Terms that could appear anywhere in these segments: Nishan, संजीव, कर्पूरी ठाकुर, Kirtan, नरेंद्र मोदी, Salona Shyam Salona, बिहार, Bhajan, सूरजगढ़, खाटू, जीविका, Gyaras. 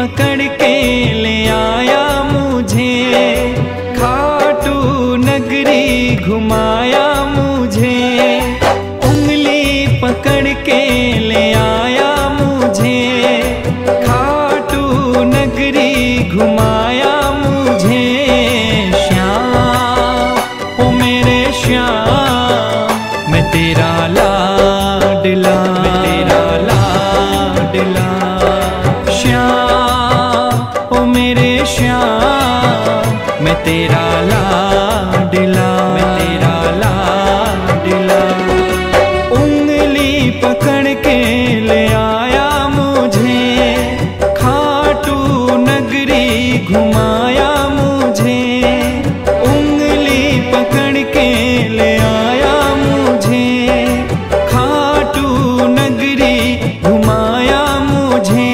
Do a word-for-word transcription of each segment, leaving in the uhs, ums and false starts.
पकड़ के ले आया मुझे, खाटू नगरी घुमाया मुझे, उंगली पकड़ के ले आया मुझे, खाटू नगरी घुमाया मुझे। श्याम ओ मेरे श्याम, मैं तेरा लाडला, मैं तेरा लाडला। श्याम ओ मेरे श्याम, मैं तेरा लाडला, मैं तेरा लाडला। उंगली पकड़ के ले आया मुझे, खाटू नगरी घुमाया मुझे, उंगली पकड़ के ले आया मुझे, खाटू नगरी घुमाया मुझे।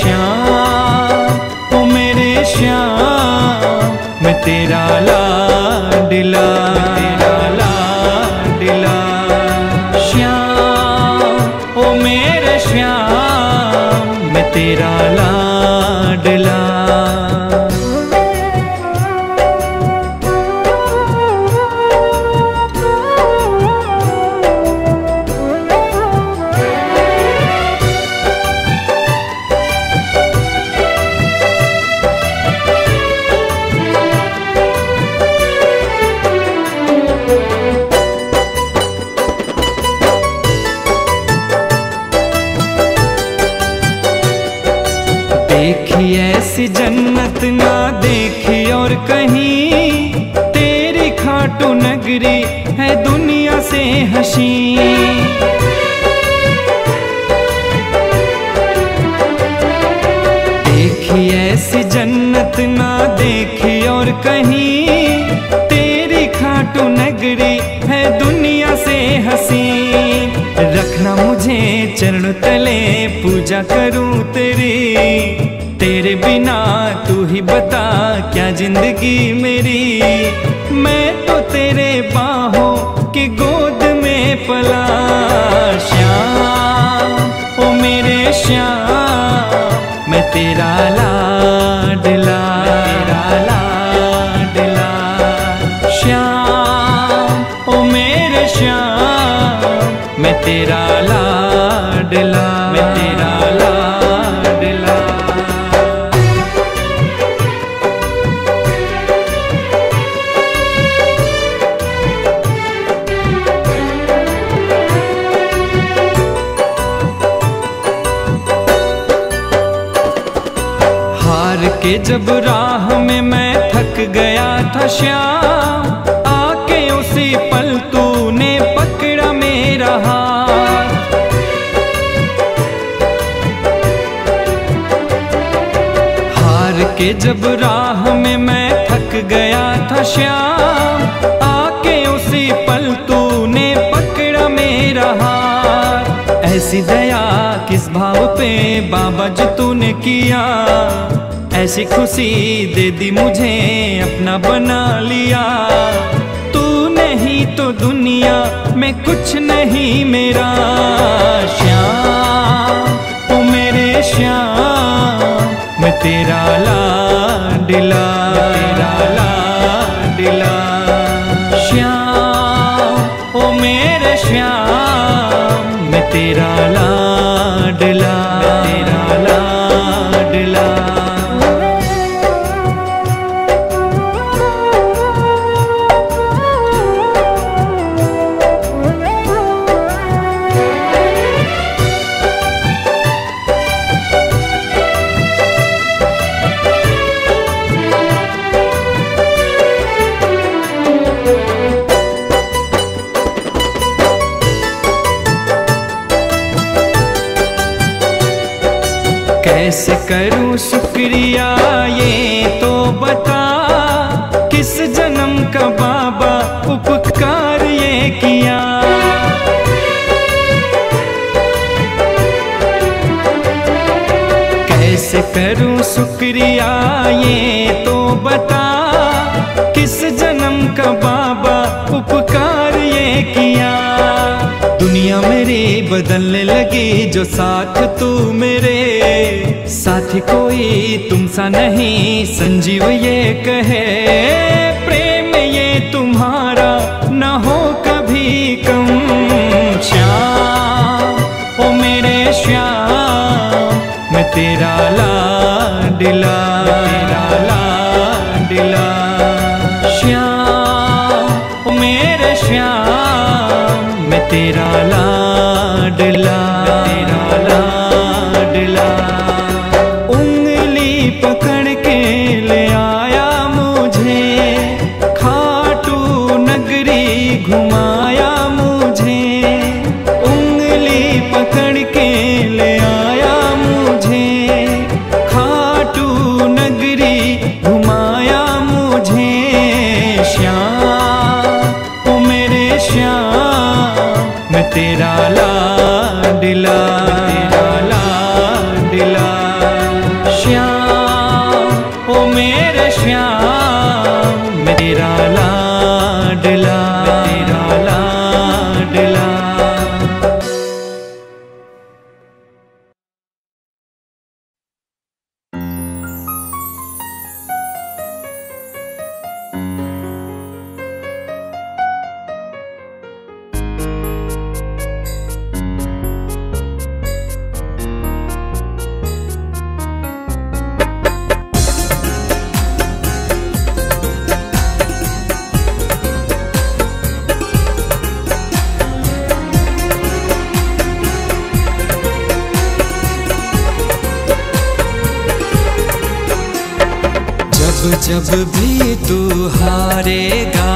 श्याम ओ मेरे श्याम, मैं तेरा लाडला, तेरा लाडला। श्याम ओ मेरे श्याम, मैं तेरा लाडला। देखी ऐसी जन्नत ना देखी और कहीं, तेरी खाटू नगरी है दुनिया से हसी। देखी ऐसी जन्नत ना देखी और कहीं, तेरी खाटू नगरी है दुनिया से हसी। रखना मुझे चरण तले, पूजा करूं तेरी, तेरे बिना तू ही बता क्या जिंदगी मेरी। मैं तो तेरे बाहों की गोद में पला। श्याम ओ मेरे श्याम, मैं तेरा लाडला, तेरा लाडला। श्याम ओ मेरे श्याम, मैं तेरा लाडला, मैं तेरा लाडला। के जब राह में मैं थक गया था श्याम, आके उसी पल तूने पकड़ा मेरा हाथ। हार के जब राह में मैं थक गया था श्याम, आके उसी पल तूने पकड़ा मेरा हाथ। ऐसी दया किस भाव पे बाबा जी तूने किया, ऐसी खुशी दे दी मुझे अपना बना लिया। तू नहीं तो दुनिया में कुछ नहीं मेरा। श्याम ओ मेरे श्याम, मैं तेरा लाडला, तेरा लाडला। श्याम ओ मेरे श्याम, मैं तेरा लाडला, तेरा लाडला। कैसे करूं शुक्रिया ये तो बता, किस जन्म का बाबा उपकार ये किया। कैसे करूं शुक्रिया ये तो बता, किस जन्म का बाबा उपकार ये किया। दुनिया मेरी बदलने लगी जो साथ तू मेरे, साथी कोई तुमसा नहीं संजीव ये कहे, प्रेम ये तुम्हारा न हो कभी कम। श्याम ओ मेरे श्याम मैं तेरा लाडला, तेरा लाडला श्याम ओ मेरे श्याम मैं तेरा लाडला, तेरा लाडला। उंगली पकड़ के ले आया मुझे खाटू नगरी घुमाया मुझे, उंगली पकड़ के ले आया मुझे खाटू नगरी घुमाया मुझे। श्याम ओ मेरे श्याम मैं तेरा लाडला, तेरा लाडला श्याम ओ मेरे श्याम मैं तेरा लाडला, तेरा लाडला। जब भी तू हारेगा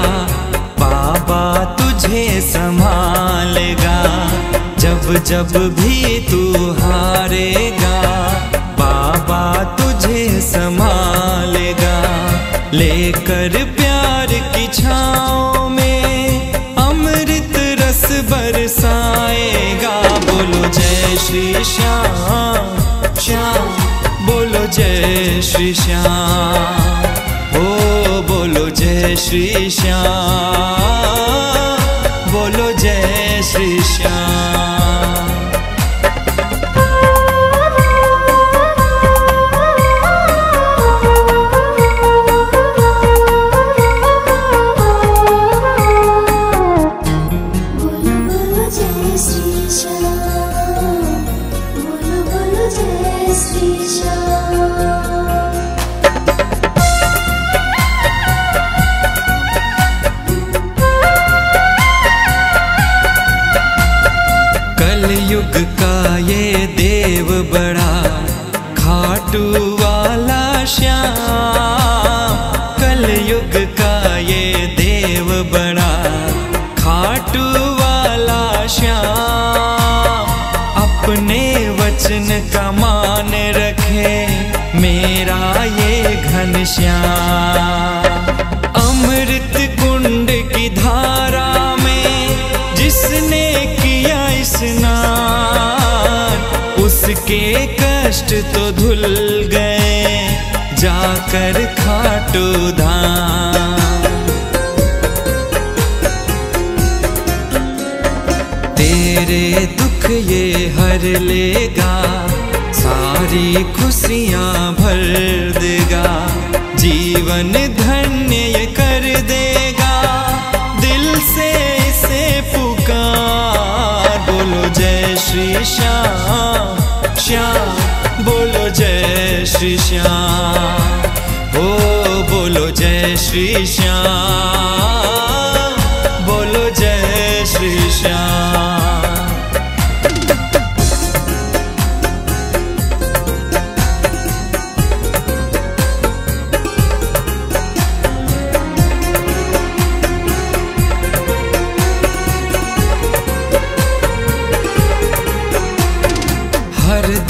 बाबा तुझे संभालेगा, जब जब भी तू हारेगा बाबा तुझे संभालेगा। लेकर प्यार की छाँव में अमृत रस बरसाएगा। बोलो जय श्री श्याम, श्याम बोलो जय श्री श्याम, बोलो जय श्री श्याम, बोलो जय श्री श्याम। श्याम अमृत कुंड की धारा में जिसने किया स्नान, उसके कष्ट तो धुल गए जाकर खाटू धाम। तेरे दुख ये हर लेगा, सारी खुशियाँ भर देगा। जीवन धन्य कर देगा, दिल से इसे पुकार। बोलो जय श्री श्याम, श्याम बोलो जय श्री श्याम, ओ बोलो जय श्री श्याम, बोलो जय श्री श्याम।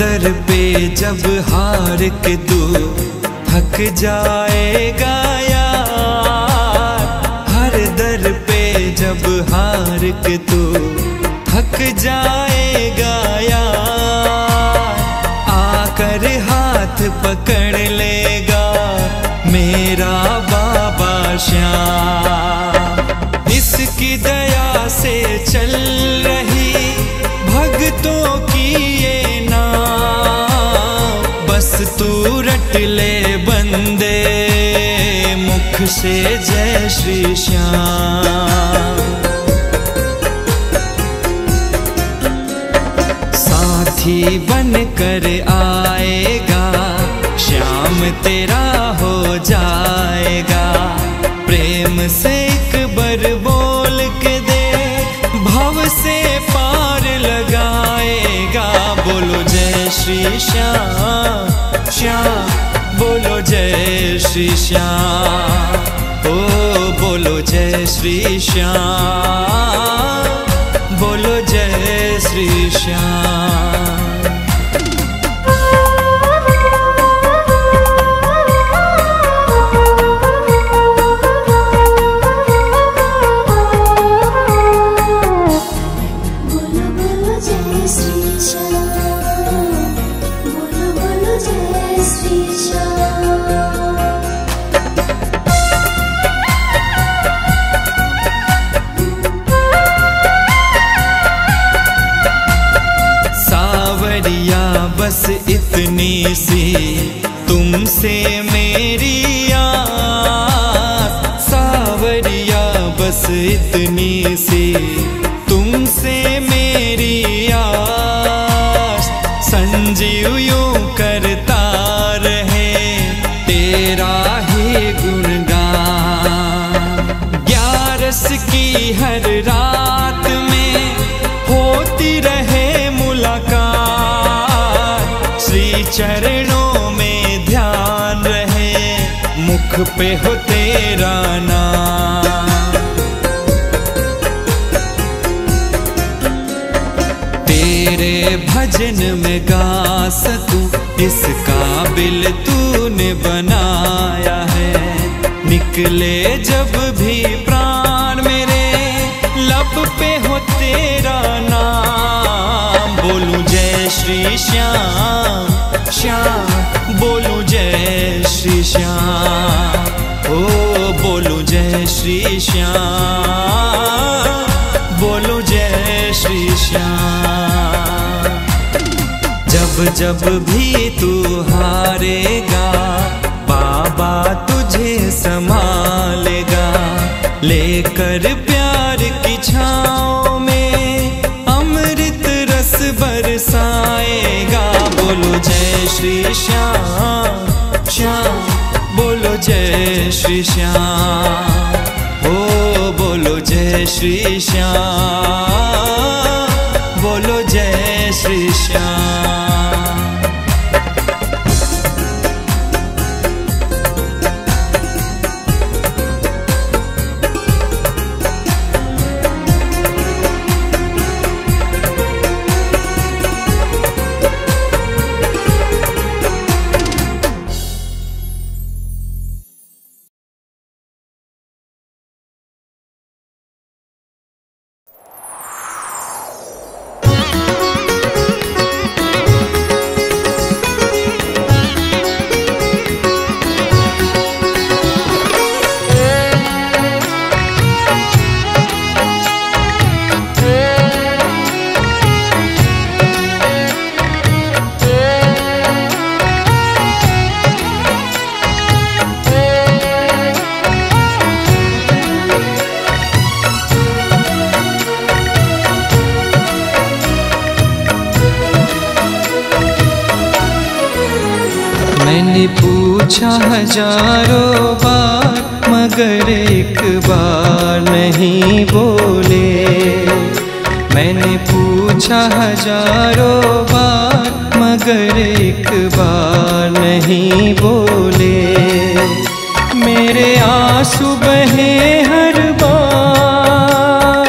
दर पे जब हार के तू थक जाएगा यार, हर दर पे जब हार के तू थक जाएगा यार। आकर हाथ पकड़ लेगा मेरा बाबा श्याम। इसकी दया से चल रही भक्तों की ये बस बस तू रट ले बंदे मुख से जय श्री श्याम। साथी बन कर आएगा श्याम तेरा हो जाएगा। प्रेम से एक बार बोल के दे भव से पार लगाएगा। बोलो जय श्री श्याम श्याम, बोलो जय श्री श्याम, ओ बोलो जय श्री श्याम, बोलो जय श्री श्याम। इतनी सी तुमसे मेरी याद सावरिया, बस इतनी सी तुमसे मेरी याद। संजीव यूं करता रहे तेरा ही गुणगान। ग्यारस की हर रात में होती रहे चरणों में ध्यान रहे मुख पे हो तेरा नाम। तेरे भजन में गा सकूं इस काबिल तूने बनाया है। निकले जब भी प्राण मेरे लब पे हो तेरा नाम। बोलूं जय श्री श्याम श्याम, बोलूं जय श्री श्याम, ओ बोलूं जय श्री श्याम, बोलूं जय श्री श्याम। जब जब भी तू हारेगा बाबा तुझे संभालेगा। लेकर प्यार की छाँव में अमृत रस बरसाएगा। बोलो जय श्री श्याम श्याम, बोलो जय श्री श्याम, ओ बोलो जय श्री श्याम, बोलो जय श्री श्याम। पूछा हजारों बार मगर एक बार नहीं बोले। मैंने पूछा हजारों बार मगर एक बार नहीं बोले। मेरे आंसू बहे हर बार,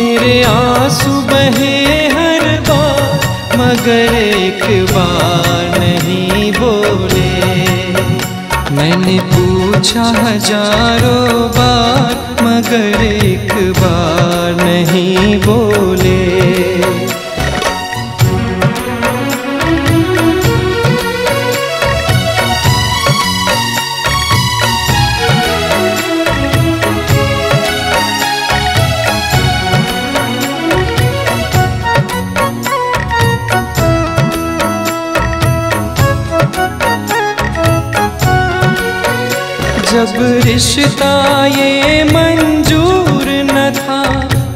मेरे आंसू बहे हर बार मगर एक बार बोले। मैंने पूछा हजारों बार मगर एक बार नहीं बोले। जब रिश्ता ये मंजूर न था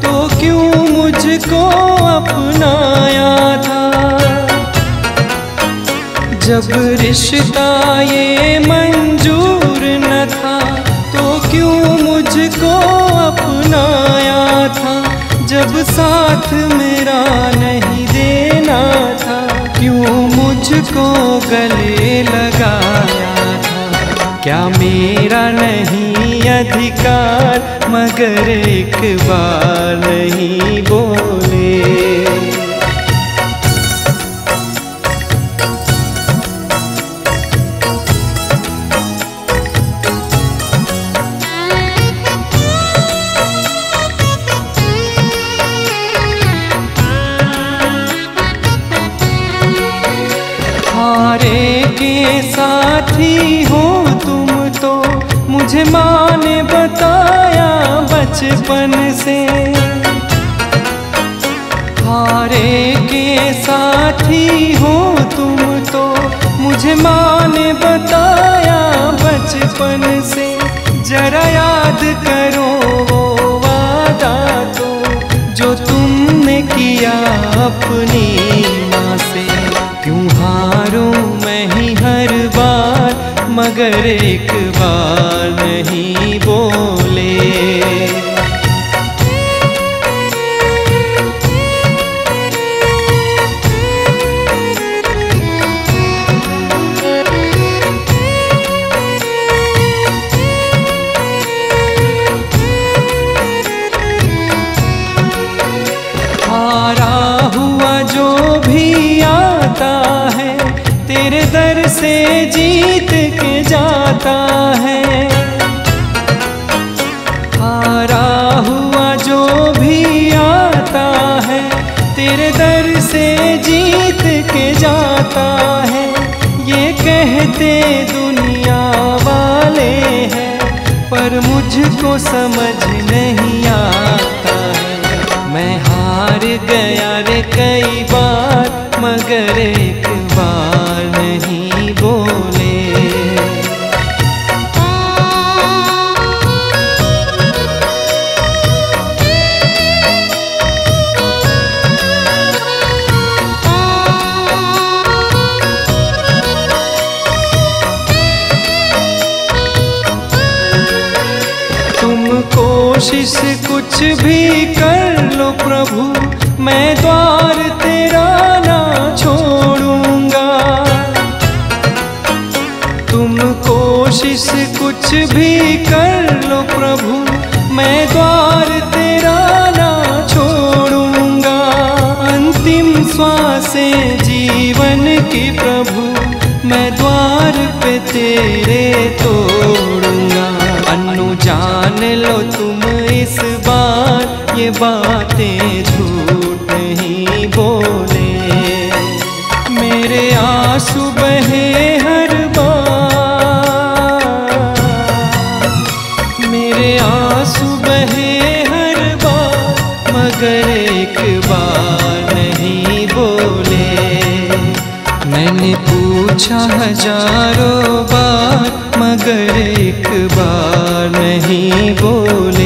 तो क्यों मुझको अपनाया था। जब रिश्ता ये मंजूर न था तो क्यों मुझको अपनाया था। जब साथ मेरा नहीं देना था क्यों मुझको गले लगाया था। क्या मेरा नहीं अधिकार मगर एक बार नहीं बोले। साथी हो तुम तो मुझे माँ ने बताया बचपन से। हारे के साथी हो तुम तो मुझे माँ ने बताया बचपन से। जरा याद करो वो वादा तो जो तुमने किया अपनी माँ से। क्यों हारूं हर बार मगर एक बार नहीं बोले। से जीत के जाता है हारा हुआ जो भी आता है। तेरे दर से जीत के जाता है। ये कहते दुनिया वाले हैं पर मुझको समझ नहीं आता है। मैं हार गया रे कई बार मगर एक बार नहीं बोले। तुम कोशिश कुछ भी कर लो प्रभु मैं द्वार तेरा ना छोड़ूंगा। तुम कोशिश कुछ भी कर लो प्रभु मैं द्वार तेरा ना छोड़ूंगा। अंतिम श्वास जीवन की प्रभु मैं द्वार पे तेरे तोड़ूंगा। अन्नू जान लो तुम इस बार ये बातें झूठ नहीं बोले। मेरे आंसू बहे हर बार मेरे आंसू बहे हर बार मगर एक बार नहीं बोले। मैंने पूछा हजारों बार मगर एक बार नहीं बोले।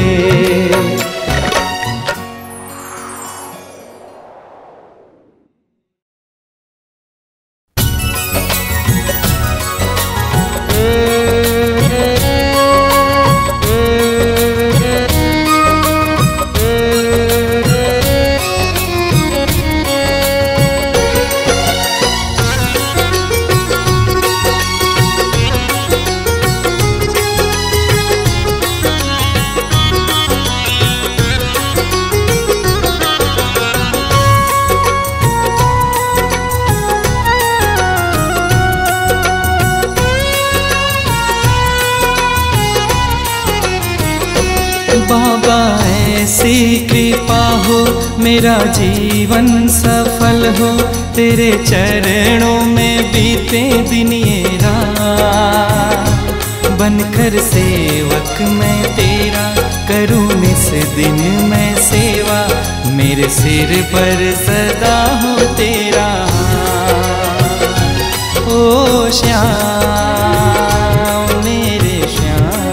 मेरा जीवन सफल हो तेरे चरणों में बीते दिन ये रात। बनकर सेवक मैं तेरा करूँ इस दिन मैं सेवा। मेरे सिर पर सदा हो तेरा ओ श्याम मेरे श्याम।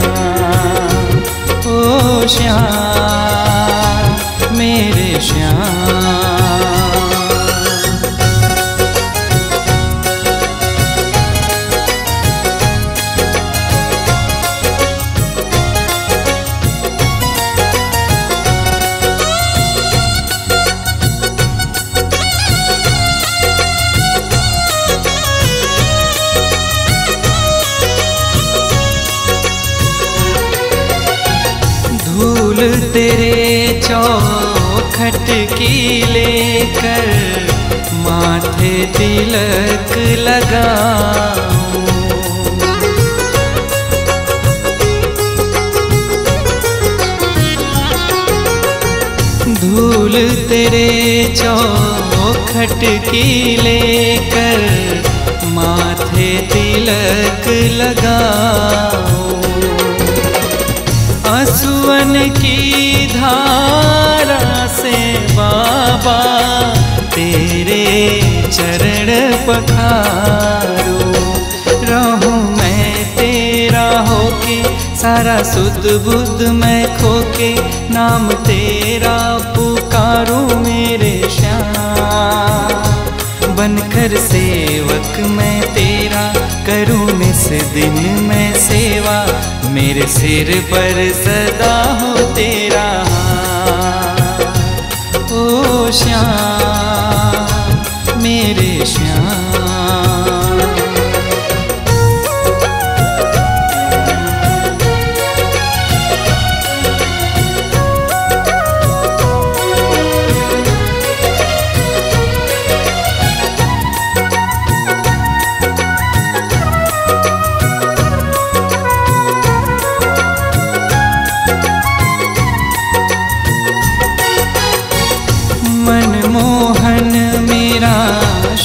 चौखट की लेकर माथे तिलक लगाऊं। धूल तेरे चौखट की लेकर माथे तिलक लगाऊं। आसुवन की धारा से बाबा तेरे चरण पखारूं। रहूं मैं तेरा होके, सारा सुध बुध मैं खोके, नाम तेरा पुकारूं मेरे श्याम। बनकर सेवक मैं तेरा, करूं इस दिन मैं सेवा, मेरे सिर पर सदा हो तेरा हाथ। ओ श्याम मेरे श्याम।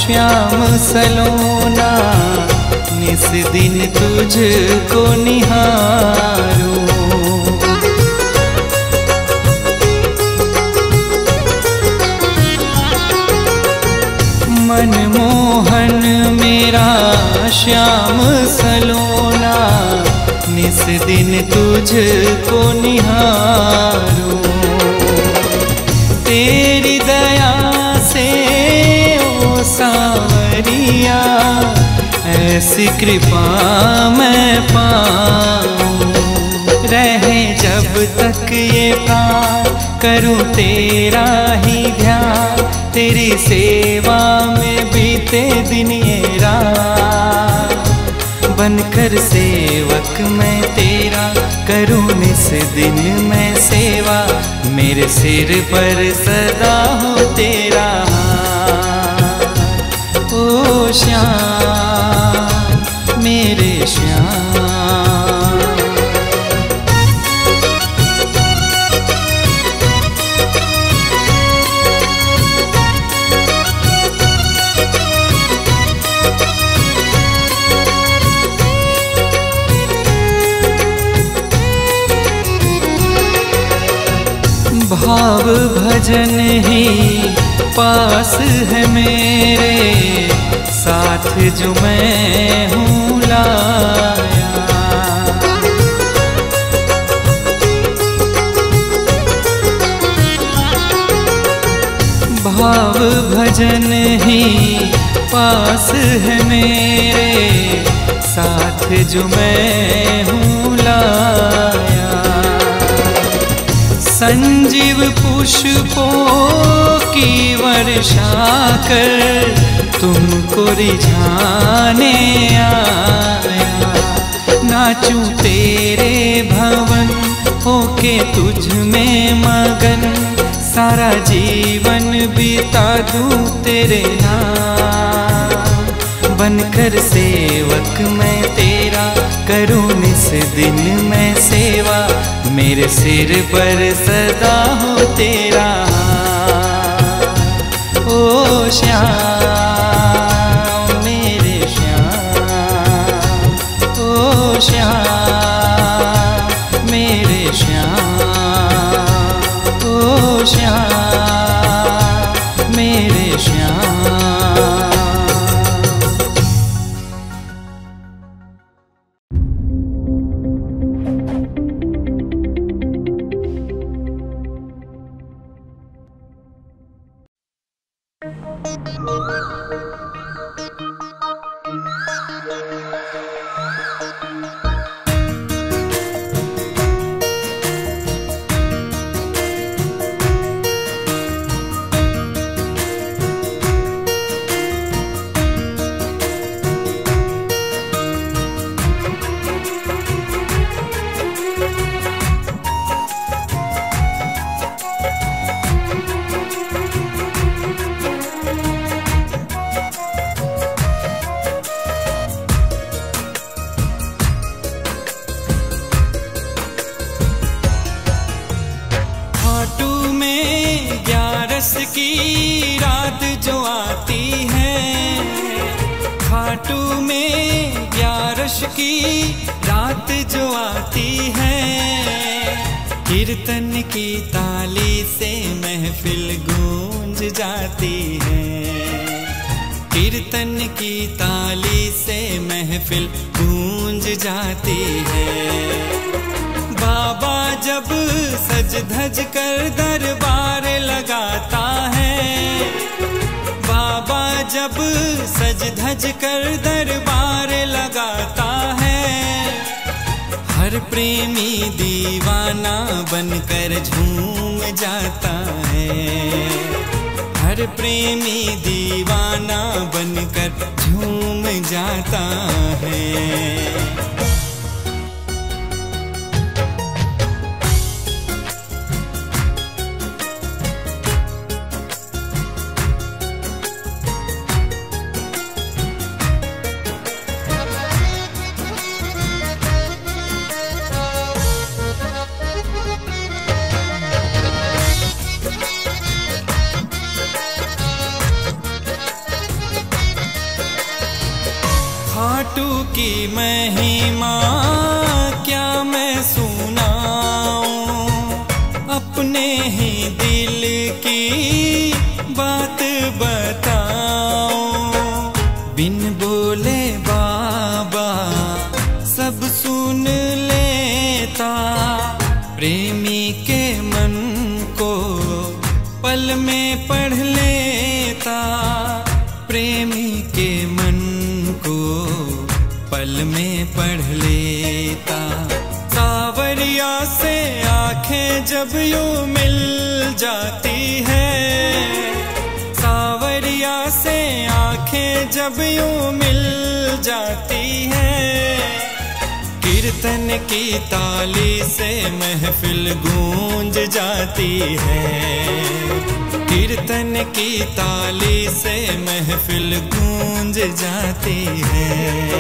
श्याम सलोना निस दिन तुझको निहारूं। मनमोहन मेरा श्याम सलोना निस दिन तुझको निहारूं। तेरी दया से सावरिया ऐसी कृपा मैं पाऊं। रहे जब तक ये प्यार, करूं तेरा ही ध्यान, तेरी सेवा में बीते दिन ये रात। बनकर सेवक मैं तेरा, करूं इस दिन मैं सेवा, मेरे सिर पर सदा हो तेरा श्याम मेरे श्याम। भाव भजन ही पास है मेरे, साथ जो मैं हूँ लाया। भाव भजन ही पास है मेरे, साथ जो मैं हूँ लाया। संजीव पुष्पों की वर्षा कर तुमको रिझाने आया। नाचूं तेरे भवन होके तुझ में मगन, सारा जीवन बिता दूं तेरे नाम। बनकर सेवक मैं तेरा, करूं इस दिन मैं सेवा, मेरे सिर पर सदा हो तेरा हाथ। ओ श्याम श्याम मेरे श्याम। ओ श्याम मेरे श्याम। खाटू में ग्यारस की रात जो आती है, कीर्तन की ताली से महफिल गूंज जाती है, कीर्तन की ताली से महफिल गूंज जाती है। बाबा जब सज धज कर दरबार लगाता है, बाबा जब सज धज कर दरबार लगाता है, हर प्रेमी दीवाना बनकर झूम जाता है, हर प्रेमी दीवाना बनकर झूम जाता है। खाटू की महिमा क्या मैं सुनाऊं, अपने ही दिल की बात बताऊं। बिन बोले बाबा सब सुन लेता, प्रेमी के मन को पल में पढ़ लेता, प्रेमी के मन पल में पढ़ लेता। सावरिया से आंखें जब यूं मिल जाती है, सावरिया से आंखें जब यूं मिल जाती है, कीर्तन की ताली से महफिल गूंज जाती है, कीर्तन की ताली से महफिल गूंज जाती है।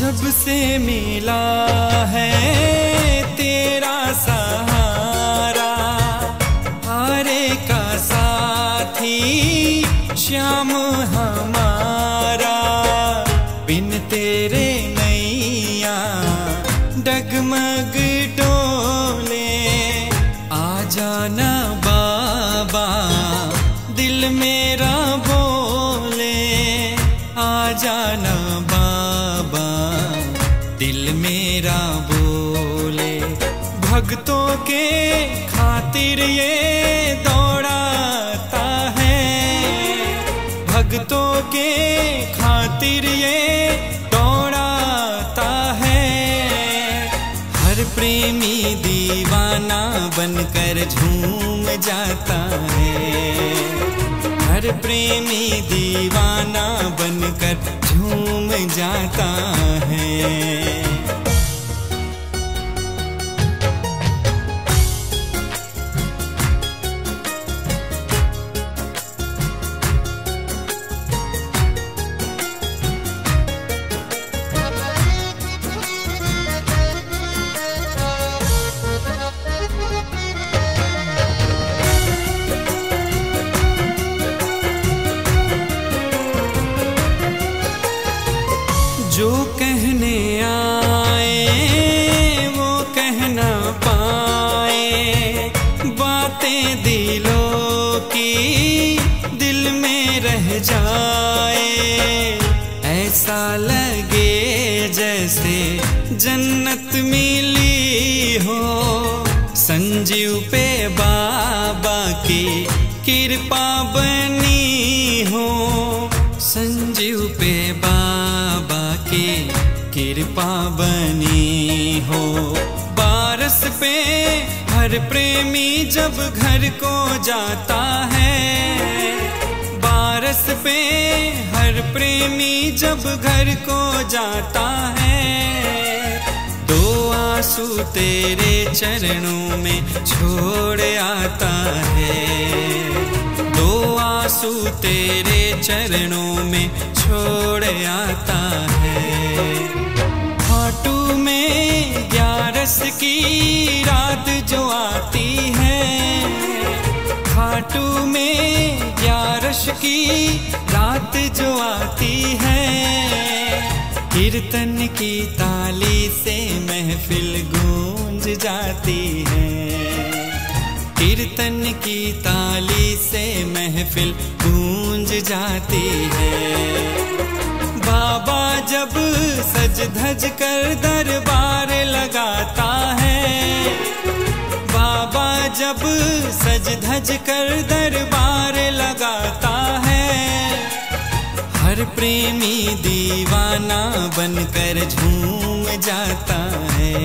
जब से मिला है तेरा सहारा, हारे का साथी श्याम हमारा, बिन तेरे नैया डगमग डोले। आ जाना बाबा दिल मेरा बोले, आ जाना दिल मेरा बोले। भक्तों के खातिर ये दौड़ाता है, भक्तों के खातिर ये दौड़ाता है, हर प्रेमी दीवाना बनकर झूम जाता है, हर प्रेमी दीवाना बनकर झूम जाता है। जो कहने आए वो कहना पाए, बातें दिलों की दिल में रह जाए, ऐसा लगे जैसे जन्नत मिली हो। संजीव पे बाबा की कृपा बनी हो, संजीव पे बाबा की कृपा बनी हो, बारस पे हर हर प्रेमी जब घर को जाता है, बारस पे हर प्रेमी जब घर को जाता है, दो आंसू तेरे चरणों में छोड़ आता है, दो आंसू तेरे चरणों में छोड़ आता है। खाटू में ग्यारस की रात जो आती है, खाटू में ग्यारस की रात जो आती है, कीर्तन की ताली से महफिल गूंज जाती है, कीर्तन की ताली से महफिल गूंज जाती है। बाबा जब सज धज कर दरबार लगाता है, बाबा जब सज धज कर दरबार लगाता है, हर प्रेमी दीवाना बनकर झूम जाता है,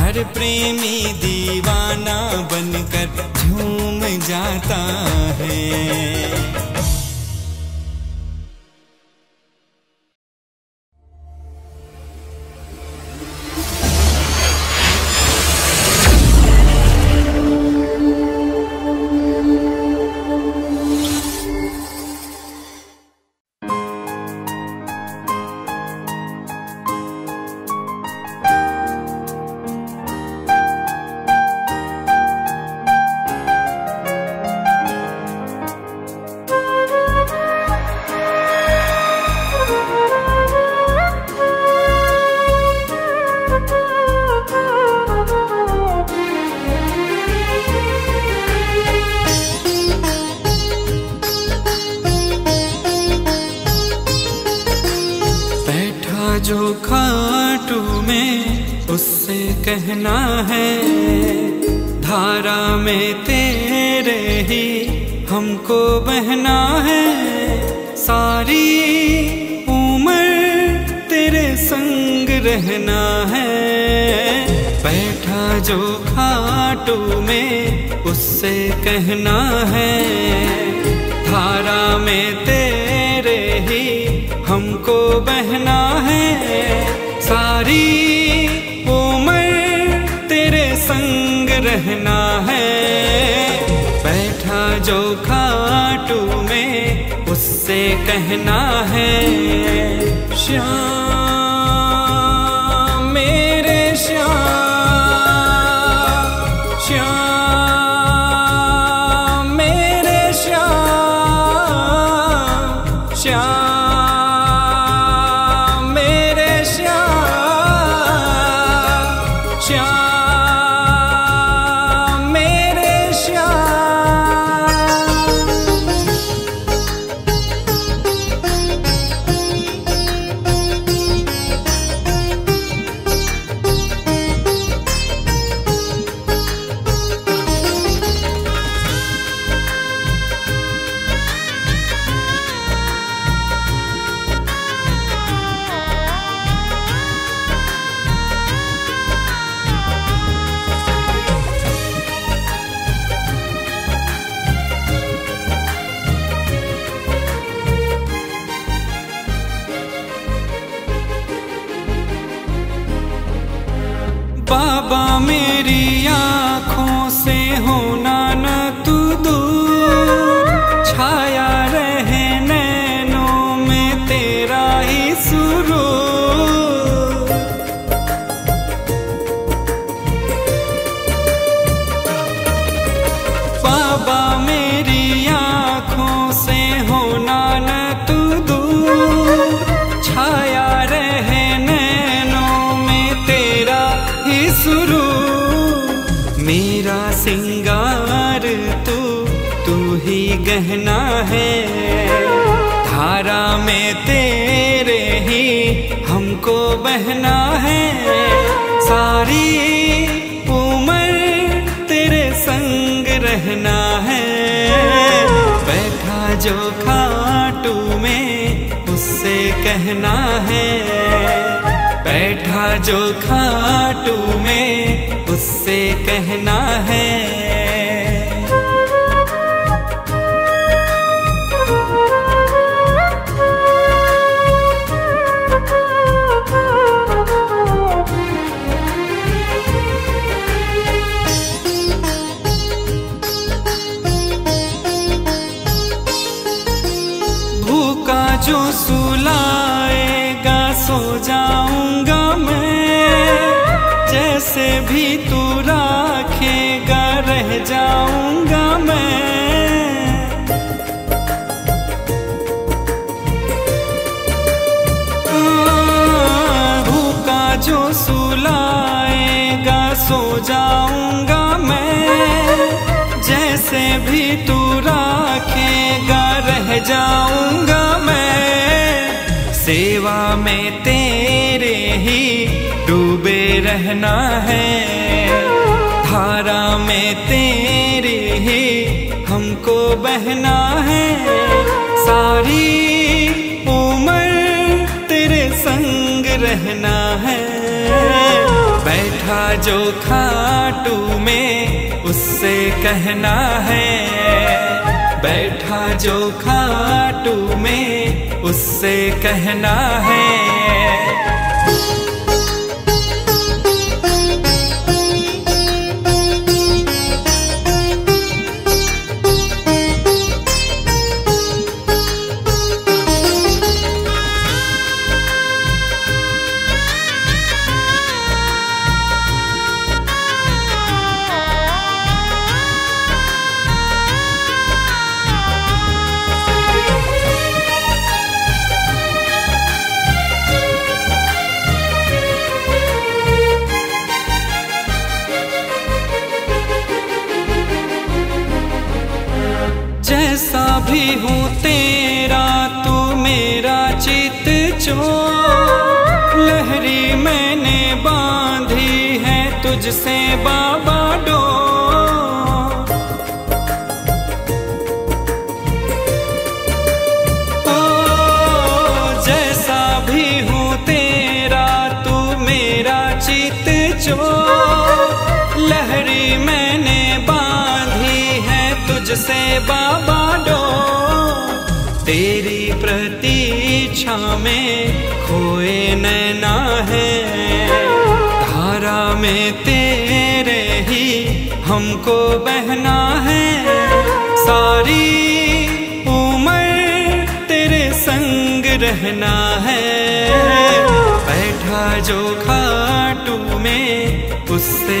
हर प्रेमी दीवाना बनकर झूम जाता है। कहना है धारा में तेरे ही हमको बहना है, सारी उम्र तेरे संग रहना है। बैठा जो खाटू में उससे कहना है धारा में तेरे ही हमको बहना है, सारी संग रहना है। बैठा जो खाटू में उससे कहना है श्याम मेरे श्याम, श्याम मेरे श्याम, श्याम गहना है, धारा में तेरे ही हमको बहना है, सारी उम्र तेरे संग रहना है। बैठा जो खाटू में उससे कहना है, बैठा जो खाटू में उससे कहना है, भूखा जो सुलाएगा सो जाऊंगा मैं, जैसे भी तू रखेगा रह जाऊंगा मैं। भूखा जो सुलाएगा सो जाऊंगा मैं, जैसे भी तू रखेगा रह जाऊंगा मैं। सेवा में तेरे ही डूबे रहना है, धारा में तेरे ही हमको बहना है। सारी उम्र तेरे संग रहना है, बैठा जो खाटू में उससे कहना है, बैठा जो खाटू में उससे कहना है। जैसा भी हूँ तेरा तू मेरा चित चो, लहरी मैंने बांधी है तुझसे बाबा डो। ओ जैसा भी हूँ तेरा तू मेरा चित चो, लहरी मैंने तुझसे बाबा डो। तेरी प्रतीक्षा में खोए नैना है, धारा में तेरे ही हमको बहना है। सारी उम्र तेरे संग रहना है, बैठा जो खाटू में उससे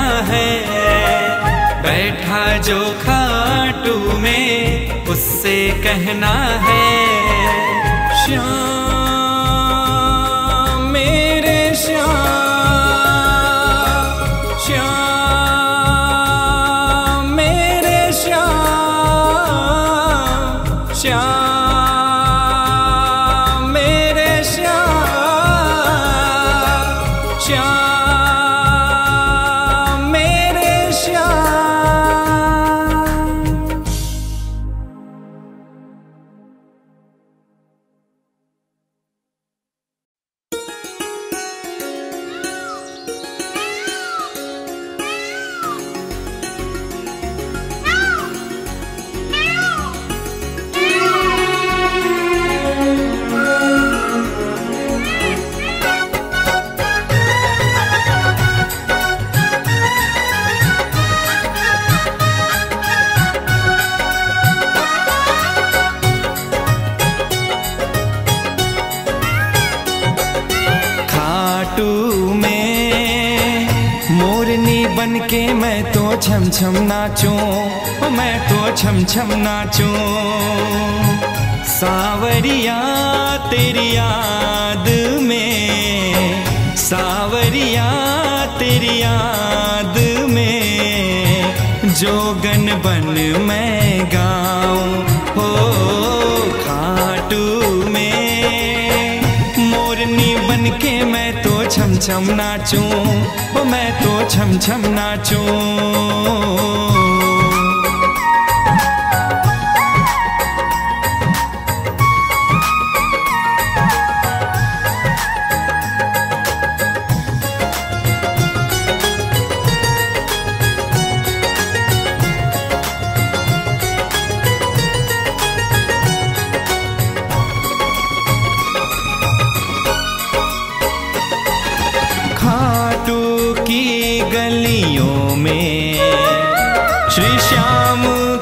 है, बैठा जो खाटू में उससे कहना है। श्याम मेरे श्याम, श्याम मेरे श्याम, श्याम मेरे श्याम, श्याम बनके मैं तो छम छम नाचूं, मैं तो छम छम नाचूं। सावरिया तेरी याद में, सावरिया तेरी याद में, जोगन बन मैं गाऊं। हो खाटू में मोरनी बनके मैं तो छम छम नाचूं, ओ मैं तो छम छम नाचूं।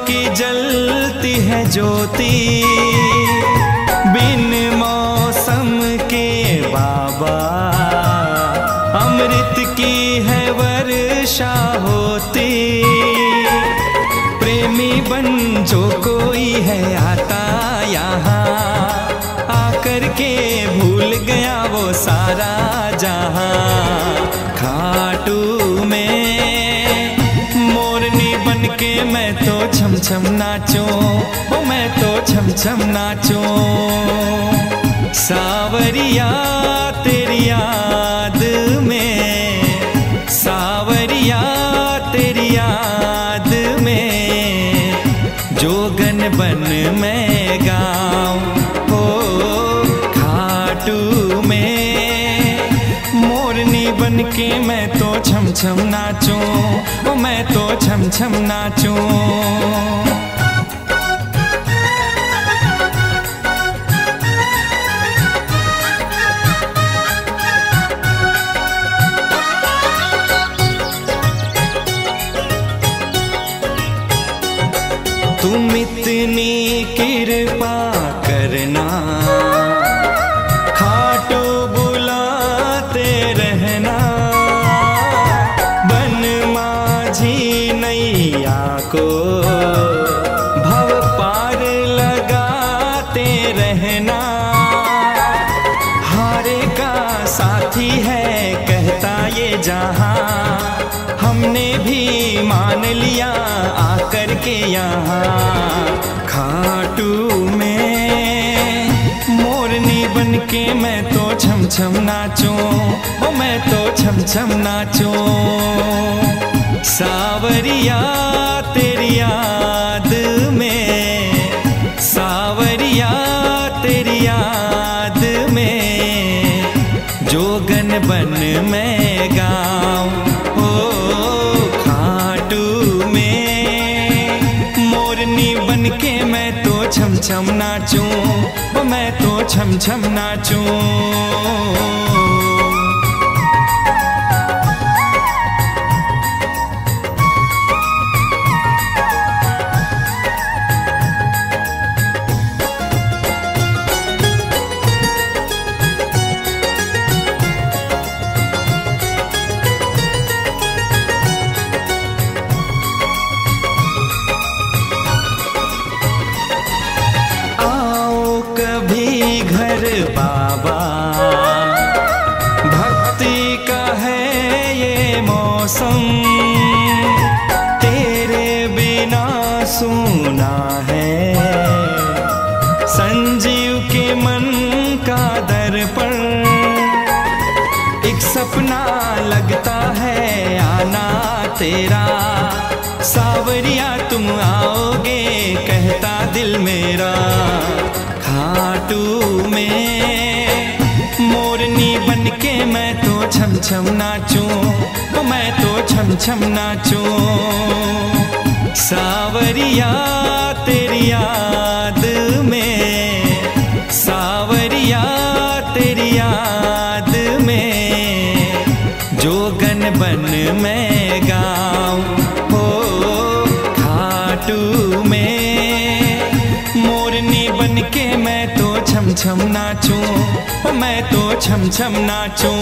की जलती है ज्योति, बिन मौसम के बाबा अमृत की है वर्षा होती। प्रेमी बन जो कोई है आता यहाँ, आकर के भूल गया वो सारा जहाँ। खाटू में मोरनी बन के मैं तो छम छम नाचूं, ओ मैं तो छम छम नाचूं। सावरिया तेरी याद में, सावरिया तेरी याद में जोगन बन मैं गाऊं। बन के मैं तो छम छम नाचूं, ओ मैं तो छम छम नाचूं। तुम इतनी कृपा करना, को भव पार लगाते रहना। हारे का साथी है कहता ये जहां, हमने भी मान लिया आकर के यहाँ। खाटू में मोरनी बन के मैं तो छम छम नाचूं, ओ मैं तो छम छम नाचूं। सावरिया तेरी याद में, सावरिया तेरी याद में जोगन बन मैं गाऊं। ओ खाटू में मोरनी बन के मैं तो छम छम नाचूं, ओ मैं तो छम छम नाचूं। घर बाबा भक्ति का है ये मौसम, तेरे बिना सुना है संजीव के मन का दर्पण। एक सपना लगता है आना तेरा, सावरिया तुम आओगे कहता दिल मेरा। खाटू में मोरनी बन के मैं तो छम छम नाचूं, ओ मैं तो छम छम नाचूं। सावरिया तेरी याद में, सावरिया तेरी याद में जोगन बन मैं गाऊं। ओ खाटू में बन के मैं तो छम छम नाचूं, ओ मैं तो छम छम नाचूं।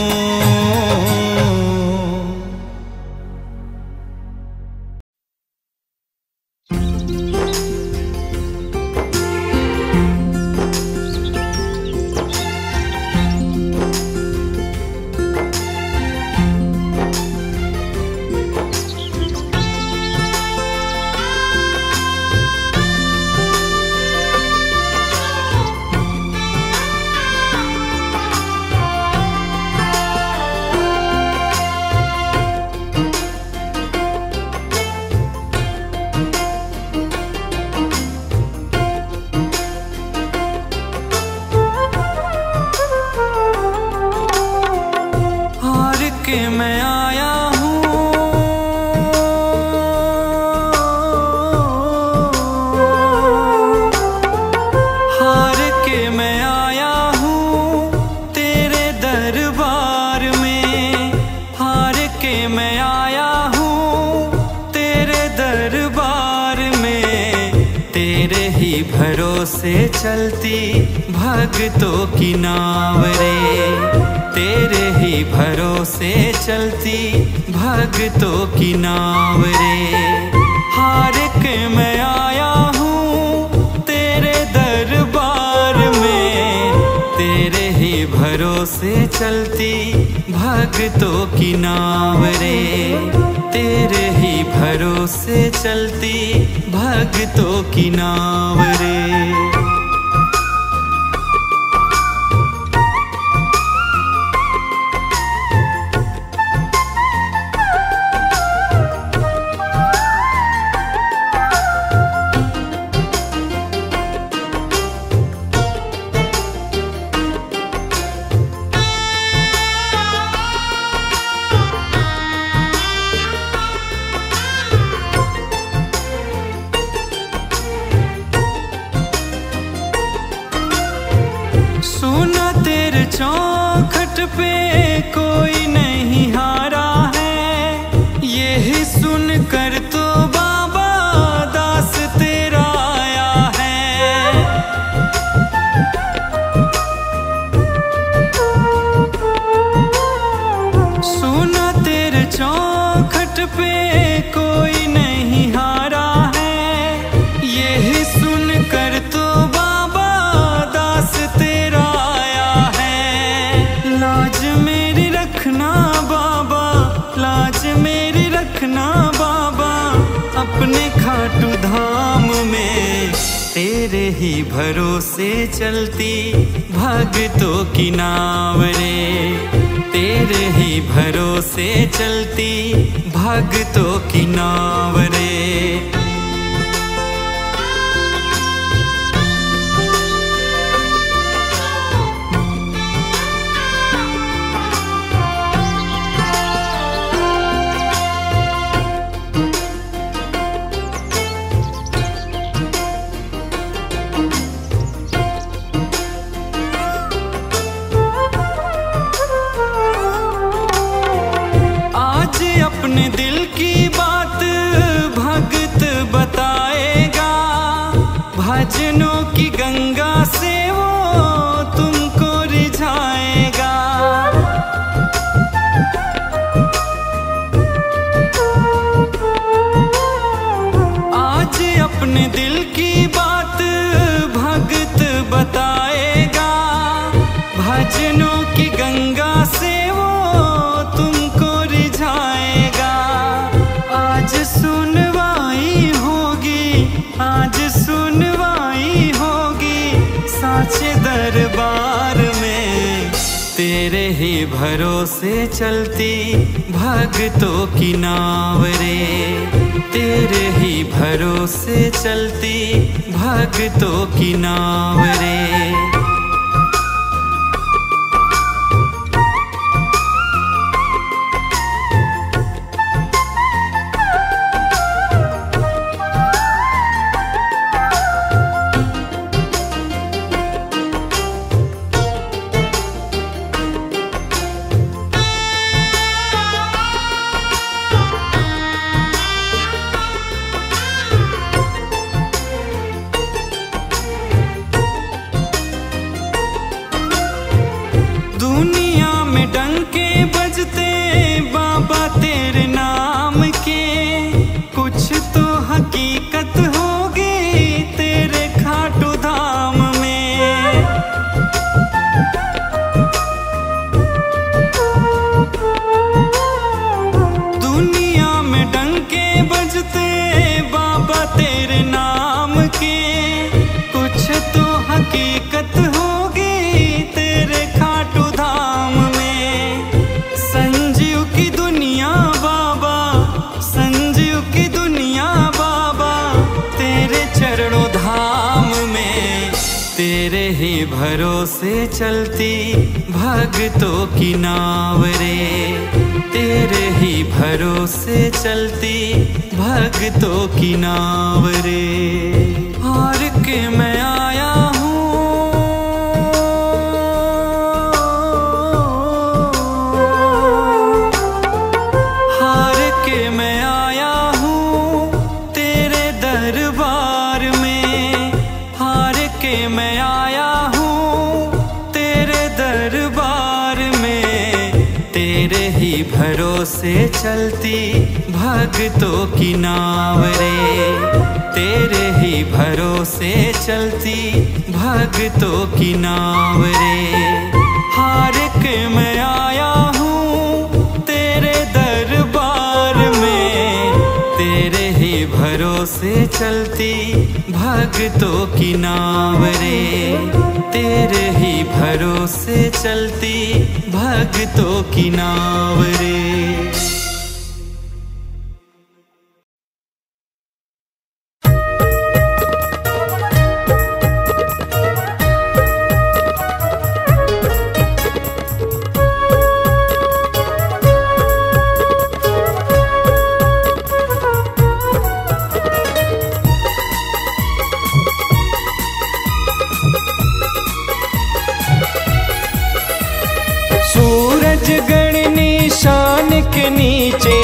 तेरे ही भरोसे चलती भक्तों की नाव रे, तेरे ही भरोसे चलती भक्तों की नाव रे। हार के मैं आया हूँ तेरे दरबार में, तेरे ही भरोसे चलती भक्तों की नाव रे, तेरे ही भरोसे चलती भक्तों की नाव रे। चौखट पे कोई नहीं हारा है, यही सुनकर तो बाबा दास तेरा आया है। सुना तेरे चौखट पे कोई नहीं हारा है, यही सुनकर तो बाबा दास तेरा अपने खाटू धाम में तेरे ही भरोसे चलती भक्तों की नाव रे, तेरे ही भरोसे चलती भक्तों की नाव रे। अपने दिल की बात भक्त बताएगा, भजनों की गंगा से वो तुमको रिझाएगा। आज अपने दिल की बात भक्त बताएगा, भजनों की गंगा से वो तुमको रिझाएगा। आज सुनवाई होगी, आज सुनवाई होगी साचे दरबार में, तेरे ही भरोसे चलती भक्तों की नाव रे, तेरे ही भरोसे चलती भक्तों की नाव रे। तेरे ही भरोसे चलती भक्तों की नाव रे, तेरे ही भरोसे चलती भक्तों की नाव रे। हार के मैं आया हूँ, हार के मैं आया हूँ तेरे दरबार में, से चलती भक्तों की नाव रे, तेरे ही भरोसे चलती भक्तों की नाव रे। हार के मैं आया हूँ तेरे दरबार में, तेरे ही भरोसे चलती भक्तों की नाव रे, तेरे ही भरोसे चलती भक्तों की नाव रे। सूरजगढ़ निशान के नीचे,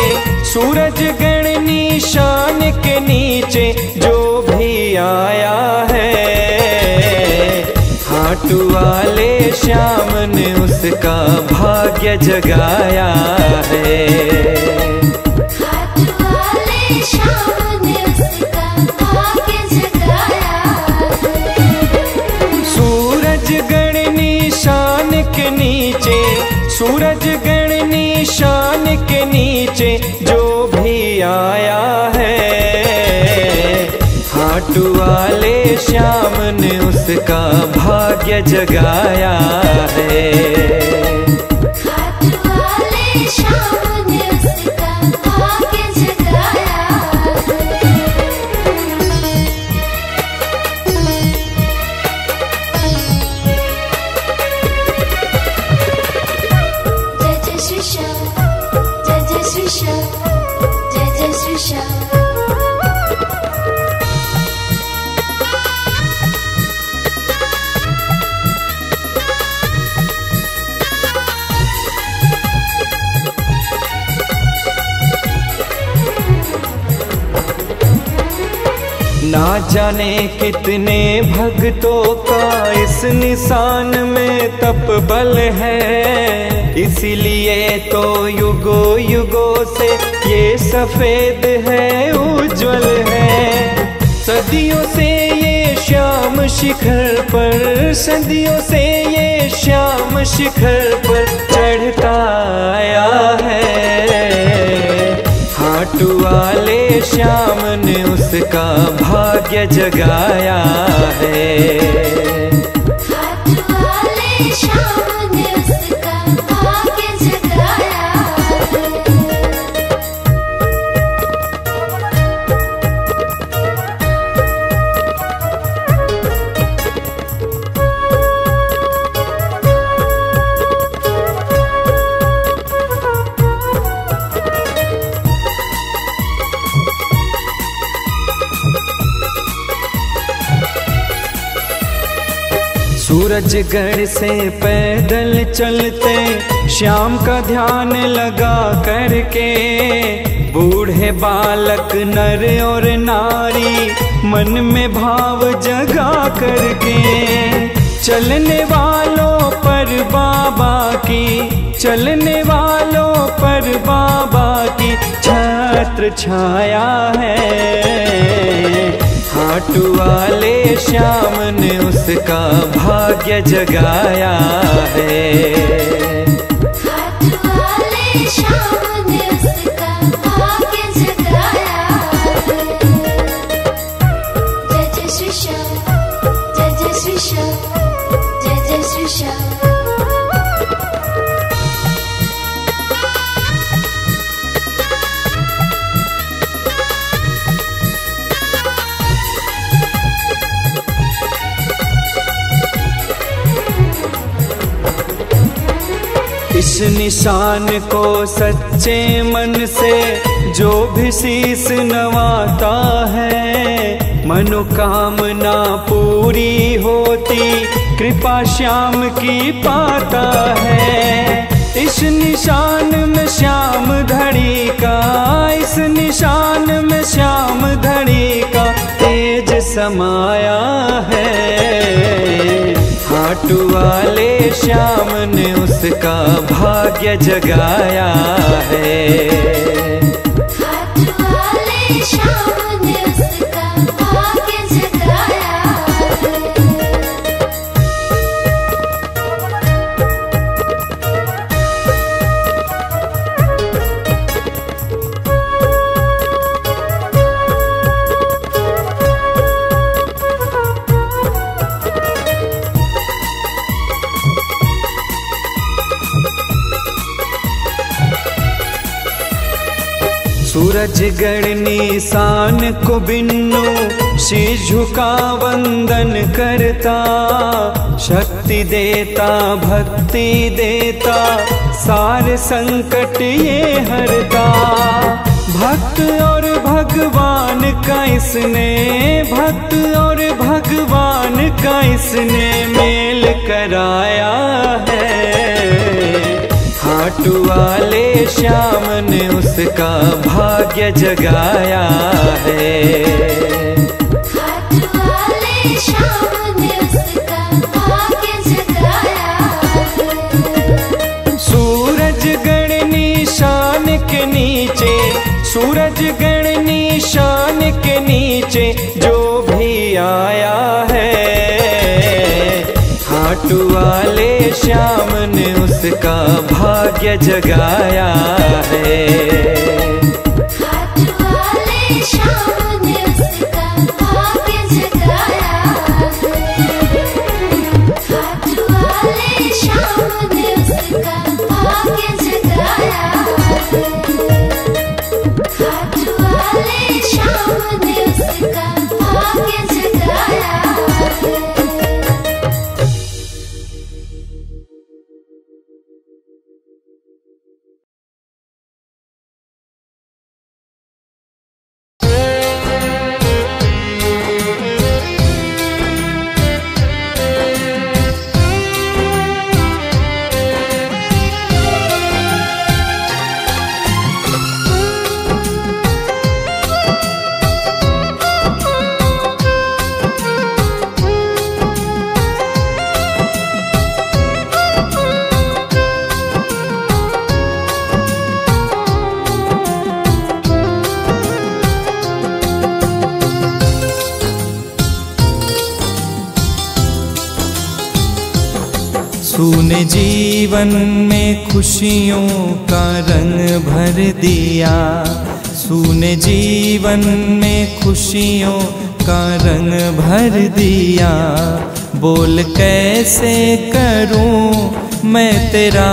सूरजगढ़ निशान के नीचे जो भी आया है, खाटू वाले श्याम ने उसका भाग्य जगाया है। खाटू वाले श्याम ने उसका भाग्य जगाया है। सूरजगढ़ निशान के नीचे, सूरजगढ़ निशान के नीचे जो भी आया है, खाटू वाले श्याम ने उसका भाग्य जगाया है। खाटू वाले श्याम ने उसका भाग्य जगाया ना। जाने कितने भक्तों का इस निशान में तप बल है, इसलिए तो युगों युगों से ये सफेद है उज्जवल है। सदियों से ये श्याम शिखर पर, सदियों से ये श्याम शिखर पर चढ़ता आया है, खाटू वाले श्याम ने उसका भाग्य जगाया है। खाटू वाले श्याम ने उसका भाग्य जगाया सूरजगढ़ से पैदल चलते श्याम का ध्यान लगा करके, बूढ़े बालक नर और नारी मन में भाव जगा करके, चलने वालों पर बाबा की, चलने वालों पर बाबा की छत्र छाया है, खाटू वाले श्याम ने उसका भाग्य जगाया है। खाटू वाले श्याम ने उसका भाग्य जगाया है। जय जय श्री श्याम, जय जय श्री श्याम, जय जय श्री श्याम। इस निशान को सच्चे मन से जो भी शीश नवाता है, मनोकामना पूरी होती कृपा श्याम की पाता है। इस निशान में श्याम धड़ी का, इस निशान में श्याम धड़ी का तेज समाया है, खाटू वाले श्याम ने उसका भाग्य जगाया है। खाटू वाले श्याम ने उसका भाग्य जगाया सूरजगढ़ निशान को बिन्नु शीश झुका वंदन करता, शक्ति देता भक्ति देता, सारे संकट ये हरता। भक्त और भगवान का इसने, भक्त और भगवान का इसने मेल कराया है। खाटू वाले श्याम ने उसका भाग्य जगाया है। खाटू वाले श्याम ने उसका भाग्य जगाया है। सूरजगढ़ निशान के नीचे, सूरजगढ़ निशान के नीचे जो भी आया है, खाटू वाले श्याम ने उसका भाग्य जगाया है। खाटू वाले श्याम ने उसका भाग्य जगाया है। खाटू वाले श्याम ने उसका भाग्य जगाया है। खाटू वाले श्याम ने उसका भाग्य जगाया है। तूने जीवन में खुशियों का रंग भर दिया, तूने जीवन में खुशियों का रंग भर दिया। बोल कैसे करूं मैं तेरा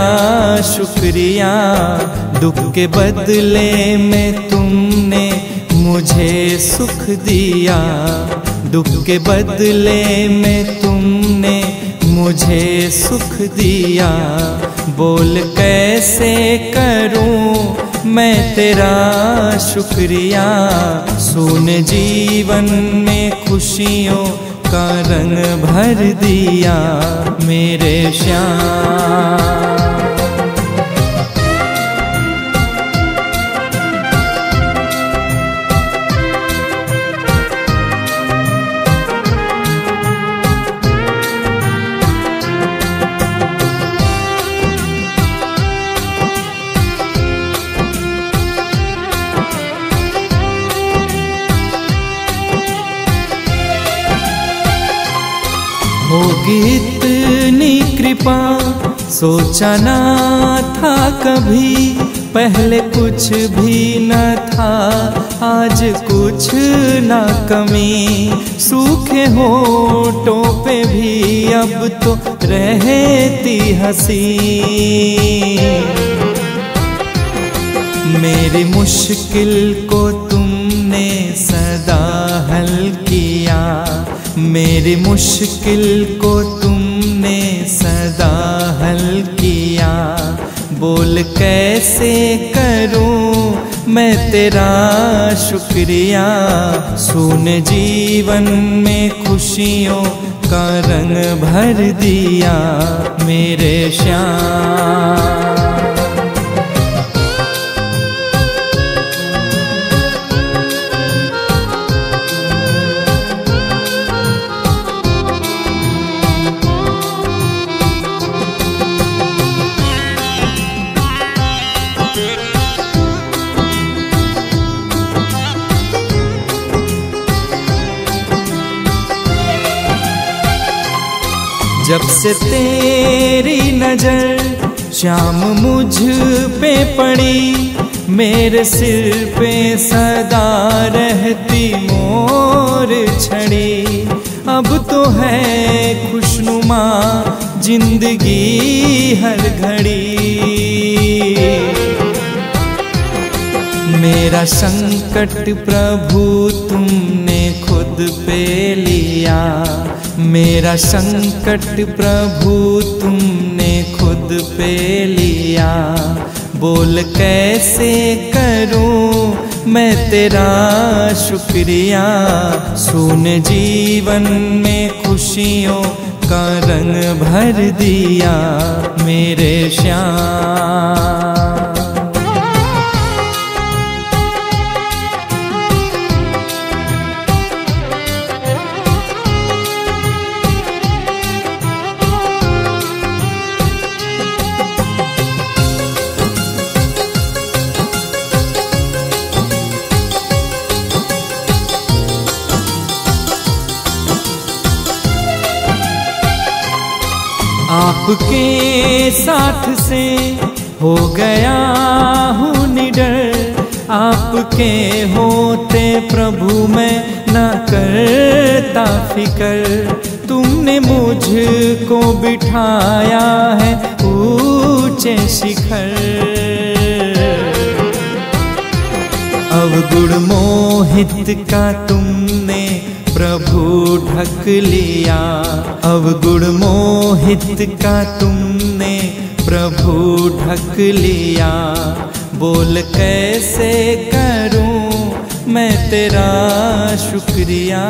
शुक्रिया, दुख के बदले में तुमने मुझे सुख दिया, दुख के बदले में तुमने मुझे सुख दिया। बोल कैसे करूं मैं तेरा शुक्रिया, सुने जीवन में खुशियों का रंग भर दिया मेरे श्याम। होगी इतनी कृपा सोचा ना था कभी, पहले कुछ भी न था आज कुछ ना कमी। सूखे होठों पे भी अब तो रहती हंसी, मेरी मुश्किल को तुमने सदा हल किया, मेरी मुश्किल को तुमने सदा हल किया। बोल कैसे करूं मैं तेरा शुक्रिया, सुन जीवन में खुशियों का रंग भर दिया मेरे श्याम। जब से तेरी नजर श्याम मुझ पे पड़ी, मेरे सिर पे सदा रहती मोर छड़ी। अब तो है खुशनुमा जिंदगी हर घड़ी। मेरा संकट प्रभु तुमने खुद पे लिया, मेरा संकट प्रभु तुमने खुद पे लिया। बोल कैसे करूं मैं तेरा शुक्रिया। सुन जीवन में खुशियों का रंग भर दिया मेरे श्याम। आपके साथ से हो गया हूँ निडर, आपके होते प्रभु मैं ना करता फिकर। तुमने मुझको बिठाया है ऊंचे शिखर। अवगुण मोहित का तुमने प्रभु ढक लिया, अवगुण मोहित का तुमने प्रभु ढक लिया। बोल कैसे करूं मैं तेरा शुक्रिया।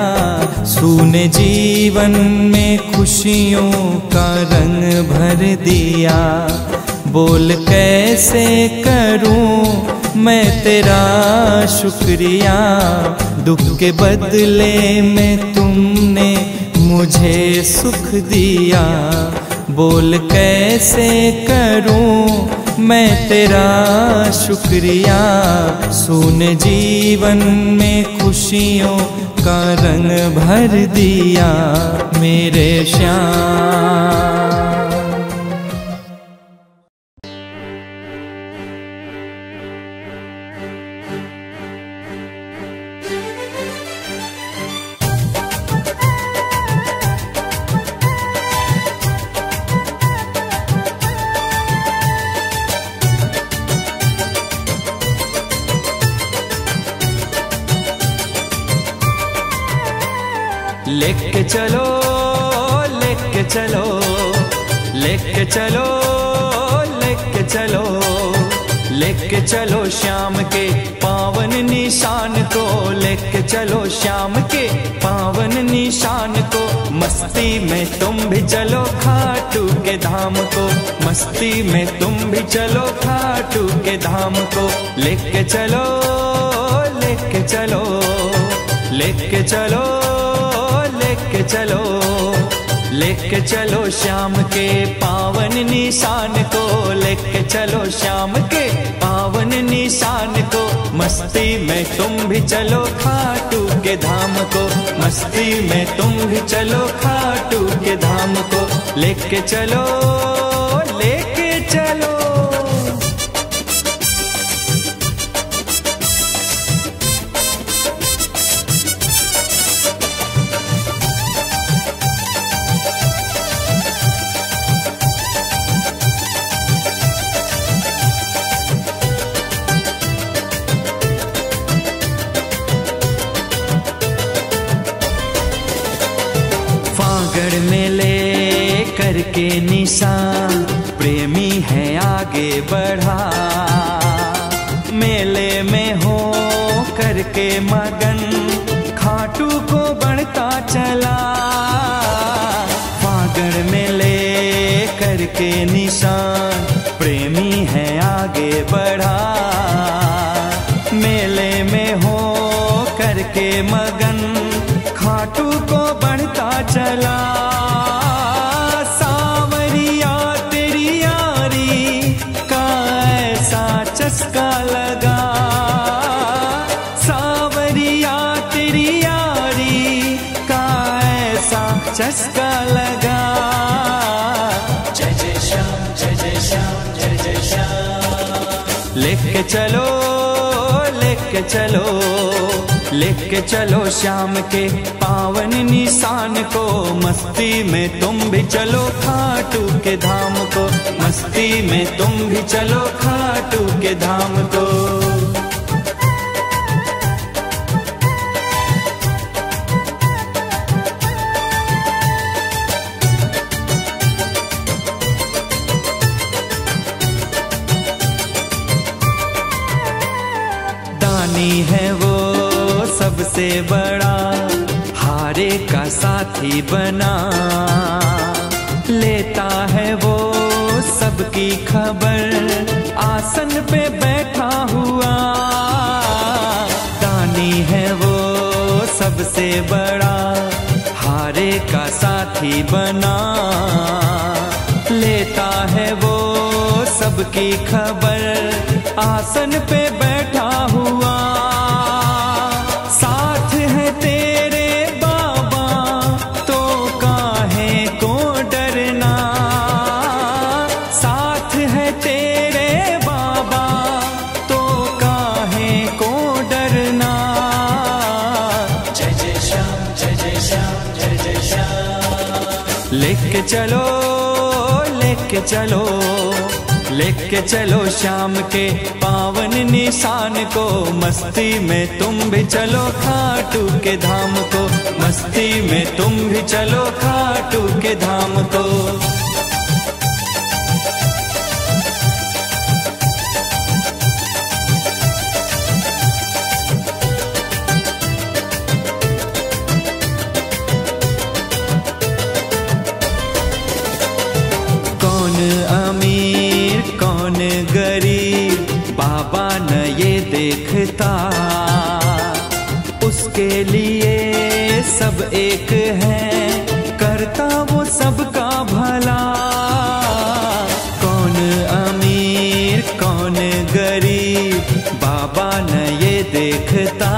सुने जीवन में खुशियों का रंग भर दिया। बोल कैसे करूं मैं तेरा शुक्रिया। दुख के बदले में तुमने मुझे सुख दिया। बोल कैसे करूं मैं तेरा शुक्रिया। सुन जीवन में खुशियों का रंग भर दिया मेरे श्याम। लेके चलो लेके चलो लेके चलो लेके चलो लेके चलो श्याम के पावन निशान को। लेके चलो श्याम के पावन निशान को। मस्ती में तुम भी चलो खाटू के धाम को। मस्ती में तुम भी चलो खाटू के धाम को। लेके चलो लेके चलो लेके चलो लेके चलो लेके चलो श्याम के पावन निशान को। लेके चलो श्याम के पावन निशान को। मस्ती में तुम भी चलो खाटू के धाम को। मस्ती में तुम भी चलो खाटू के धाम को। लेके चलो लेके चलो। के निशान प्रेमी है आगे बढ़ा। मेले में हो करके मगन खाटू को बढ़ता चला। फागड़ में ले करके निशान प्रेमी है आगे बढ़ा। मेले में हो करके मगन खाटू को बढ़ता चला। चस्का लगा लेके चलो, लेके चलो, लेके चलो श्याम के पावन निशान को। मस्ती में तुम भी चलो खाटू के धाम को, मस्ती में तुम भी चलो खाटू के धाम को। दानी है वो सबसे बड़ा, हारे का साथी बना, लेता है वो सबकी खबर, आसन पे बैठा हुआ। दानी है वो सबसे बड़ा, हारे का साथी बना, लेता है वो सबकी खबर, आसन पे बैठा हुआ। साथ है तेरे बाबा तो काहे को डरना, साथ है तेरे बाबा तो काहे को डरना। जय जय श्याम, जय जय श्याम, जय जय श्याम। लेके चलो, लेके चलो, लेके चलो श्याम के पावन निशान को। मस्ती में तुम भी चलो खाटू के धाम को, मस्ती में तुम भी चलो खाटू के धाम को। कौन अमीर कौन गरीब बाबा न ये देखता, उसके लिए सब एक है, करता वो सबका भला। कौन अमीर कौन गरीब बाबा न ये देखता,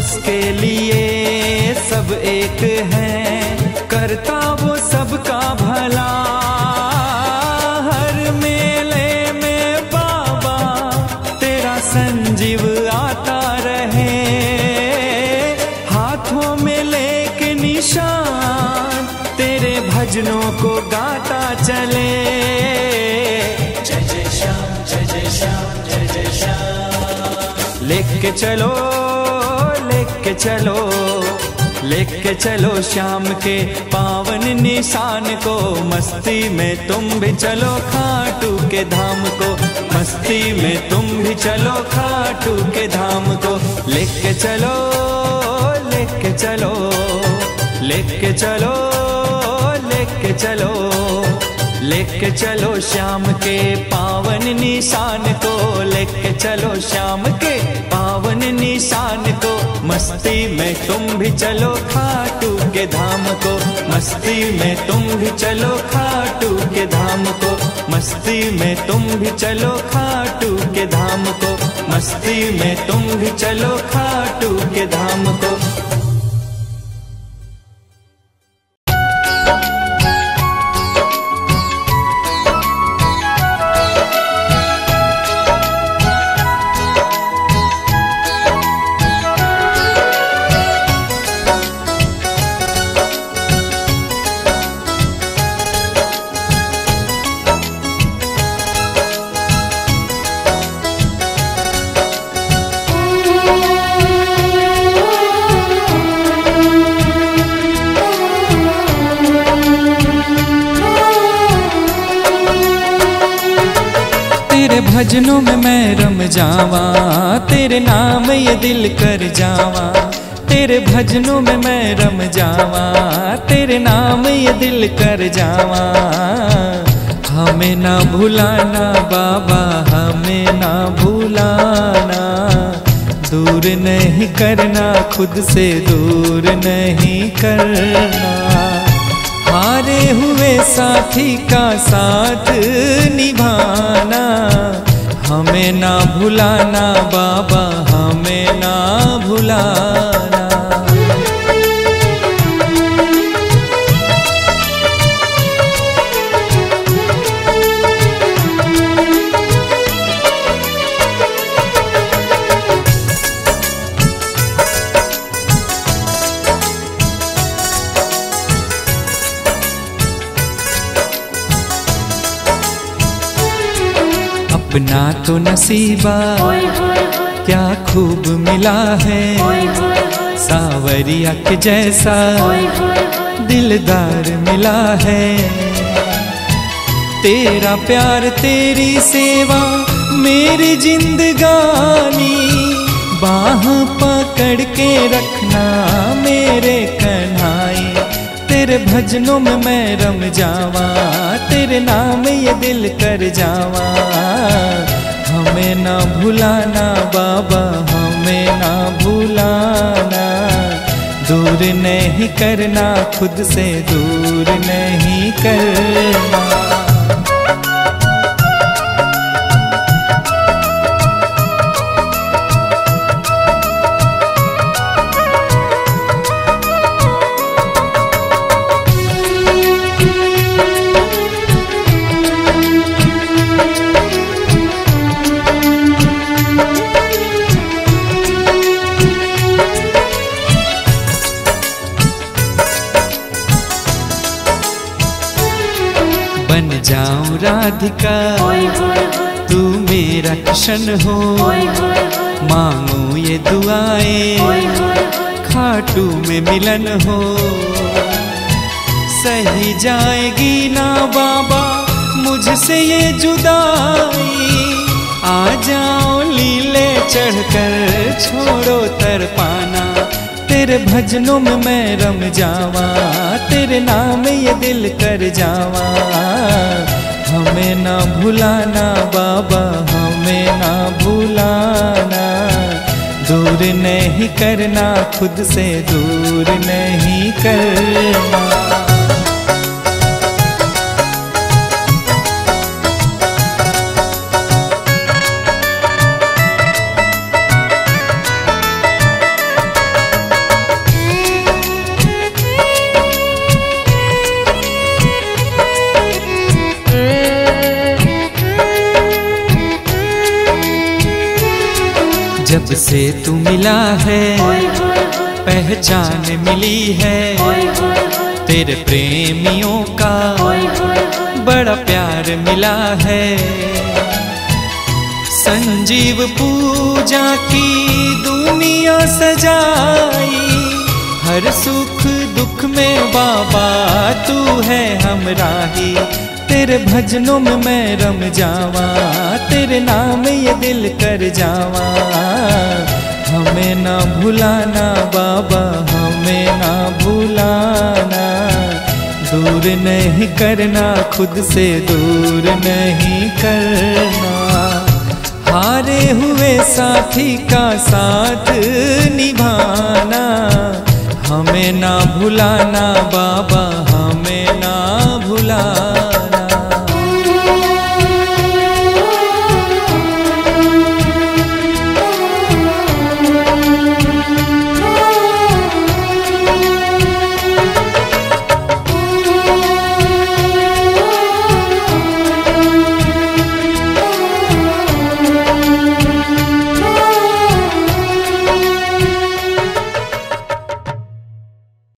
उसके लिए सब एक है, करता वो सबका भला। संजीव आता रहे हाथों में लेके निशान, तेरे भजनों को गाता चले। जय जय श्याम, जय जय श्याम, जय जय श्याम। लेके चलो, लेके चलो, लेके चलो श्याम के पावन निशान को। मस्ती में तुम भी चलो खाटू के धाम को, मस्ती में तुम भी चलो खाटू के धाम को। लेके चलो, लेके चलो, लेके चलो, लेके चलो, लेके चलो श्याम के पावन निशान को। लेके चलो श्याम के पावन निशान को। मस्ती में तुम भी चलो खाटू के धाम को, मस्ती में तुम भी चलो खाटू के धाम को, मस्ती में तुम भी चलो खाटू के धाम को, मस्ती में तुम भी चलो खाटू के धाम को। भजनों में मैं रम जावा, तेरे नाम ये दिल कर जावा। तेरे भजनों में मैं रम जावा, तेरे नाम ये दिल कर जावा। हमें ना भुलाना बाबा, हमें ना भुलाना, दूर नहीं करना, खुद से दूर नहीं करना। हारे हुए साथी का साथ निभाना, हमें ना भुलाना बाबा, हमें ना भुलाना। अपना तो नसीबा क्या खूब मिला है, सांवरिया के जैसा दिलदार मिला है। तेरा प्यार तेरी सेवा मेरी जिंदगानी, बाह पकड़ के रखना मेरे कन्हाई। तेरे भजनों में मैं रम जावा, तेरे नाम ये दिल कर जावा। हमें ना भुलाना बाबा, हमें ना भुलाना। दूर नहीं करना, खुद से दूर नहीं करना। जाऊं राधिका तू मेरा कृष्ण हो, मांगू ये दुआएं खाटू में मिलन हो। सही जाएगी ना बाबा मुझसे ये जुदाई, आ जाओ लीले चढ़कर छोड़ो तरपाना। तेरे भजनों में मैं रम जावा, तेरे नाम ये दिल कर जावा। हमें ना भुलाना बाबा, हमें ना भुलाना। दूर नहीं करना, खुद से दूर नहीं करना। जब से तू मिला है पहचान मिली है, तेरे प्रेमियों का बड़ा प्यार मिला है। संजीव पूजा की दुनिया सजाई, हर सुख दुख में बाबा तू है हमराही। तेरे भजनों में मैं रम जावा, तेरे नाम ये दिल कर जावा। हमें ना भुलाना बाबा, हमें ना भुलाना। दूर नहीं करना, खुद से दूर नहीं करना। हारे हुए साथी का साथ निभाना, हमें ना भुलाना बाबा, हमें ना भुलाना।